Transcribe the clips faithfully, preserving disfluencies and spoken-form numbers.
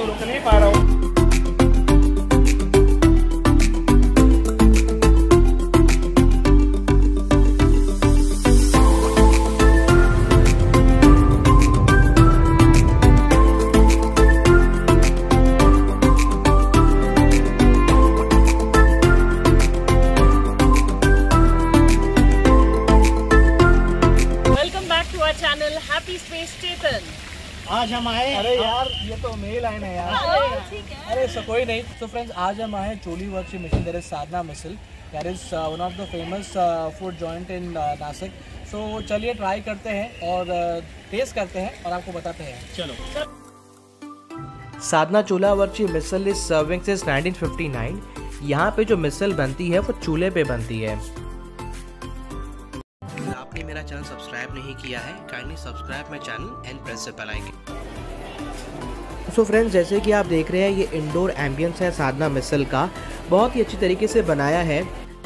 तो रुक नहीं पा रहा हूँ। आज हम आए, अरे यार ये तो मेल आए ना यार, ठीक है, अरे सो कोई नहीं। तो फ्रेंड्स आज हम आए चोली वर्क से मिशन, there is Sadhana misal, that is one of the famous food joint in Nashik. So चलिए ट्राई करते हैं और टेस्ट करते हैं और आपको बताते हैं, चलो। साधना चूल्हा virtue misal is serving since nineteen fifty nine. यहाँ पे जो मिसल बनती है वो चूल्हे पे बनती है। आपने मेरा चैनल सब्सक्राइब नहीं किया है, kindly subscribe my channel and press the bell icon. So friends जैसे कि आप देख रहे हैं ये इंडोर एम्बियंस है साधना मिसल का, बहुत ही अच्छी तरीके से बनाया है।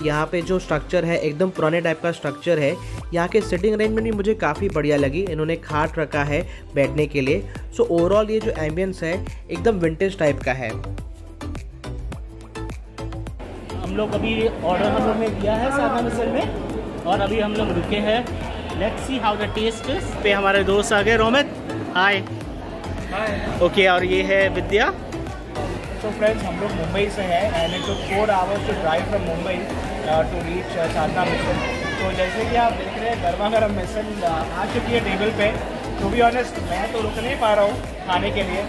यहाँ पे जो स्ट्रक्चर है एकदम पुराने टाइप का स्ट्रक्चर है। यहाँ के सिटिंग अरेंजमेंट भी मुझे काफ़ी बढ़िया लगी, इन्होंने खाट रखा है बैठने के लिए। सो ओवरऑल ये जो एम्बियंस है एकदम विंटेज टाइप का है। हम लोग अभी ऑर्डर हम लोग ने दिया है साधना मिसल में और अभी हम लोग रुके हैं, let's see how the taste is. पे हमारे दोस्त आ गए, रोमित हाय हाय ओके, और ये है विद्या। तो फ्रेंड्स हम लोग मुंबई से हैं and it took four hours to drive from Mumbai to reach Sadhana मिसल। तो जैसे कि आप देख रहे हैं गर्मा गर्म मिसल आ चुकी है टेबल पे। टू बी ऑनेस्ट मैं तो रुक नहीं पा रहा हूँ खाने के लिए,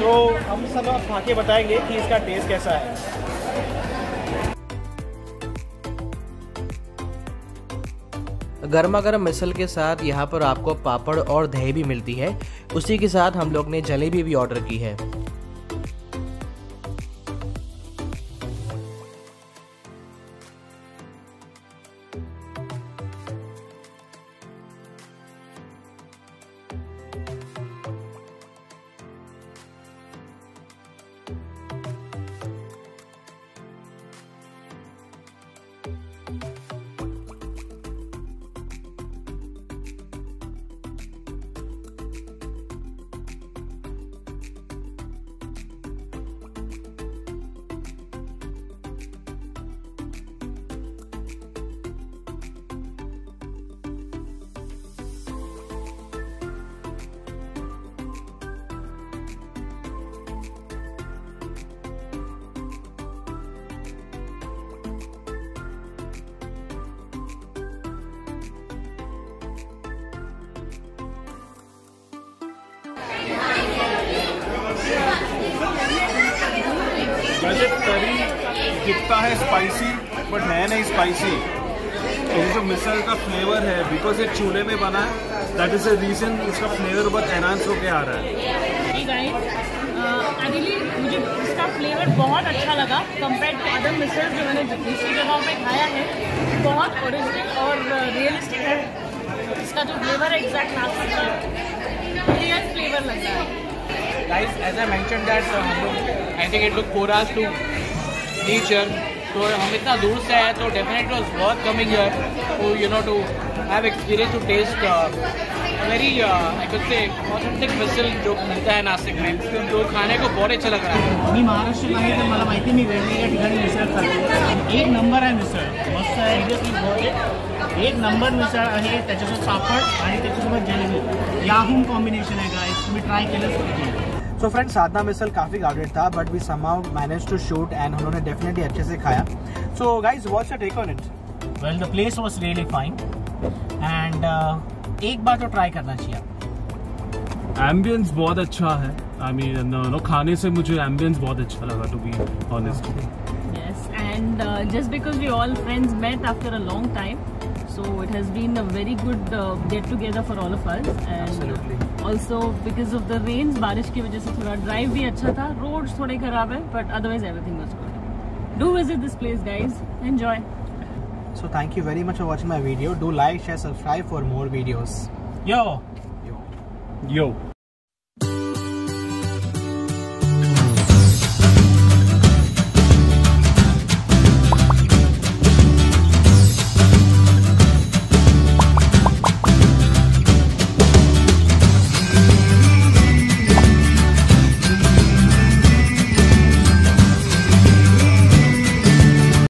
तो हम सब आप खा के बताएंगे कि इसका टेस्ट कैसा है। गर्मा गर्म मिसल के साथ यहाँ पर आपको पापड़ और दही भी मिलती है, उसी के साथ हम लोग ने जलेबी भी ऑर्डर की है। वैसे करी दिखता है स्पाइसी बट है नहीं स्पाइसी। तो जो मिसल का फ्लेवर है बिकॉज ये चूल्हे में बना है, दैट इज अ रीजन इसका फ्लेवर बहुत एनहांस होके आ रहा है। गाइस मुझे इसका फ्लेवर बहुत अच्छा लगा कंपेयर टू अदर मिसल जो मैंने दूसरी जगहों पे खाया है। बहुत ओरिजिनल और रियलिस्टिक है इसका जो फ्लेवर है, एग्जैक्ट नासिक का रियल फ्लेवर लगता है। Guys, as I mentioned that I think it took four hours to reach here. So हम इतना दूर से आए तो definitely it was worth coming here to you know to have experience to taste uh, very uh, I could say authentic मिसल जो मिलता है नासिक में, तो खाने को बहुत अच्छा लग रहा है। मी महाराष्ट्र आहे तर मला माहिती मी वेगवेगळ्या ठिकाणी मिसळ खातो, एक नंबर आहे मिसळ, मस्त आहे, एक नंबर मिसळ आहे। त्याच्यासोबत पापड आणि त्याच्यासोबत जलेबी, याहून कॉम्बिनेशन आहे गाइस, तुम्ही ट्राय केलंच पाहिजे। सो फ्रेंड्स साधना मिसल काफ़ी गार्डेड था but we somehow manage to shoot and उन्होंने डेफिनेटली अच्छे से खाया। So guys what's your take on it? Well the place was really fine and एक बार तो ट्राई करना चाहिए। एम्बियंस बहुत अच्छा है, आई मीन खाने से मुझे एम्बियंस बहुत अच्छा लगा to be honest. Yes and just because we all friends met after a long time, so it has been a very good uh, get together for all of us and absolutely also because of the rains barish ki wajah se thoda drive bhi acha tha, roads thode kharab hai but otherwise everything was good. Do visit this place guys, enjoy. So thank you very much for watching my video, do like, share, subscribe for more videos. Yo yo yo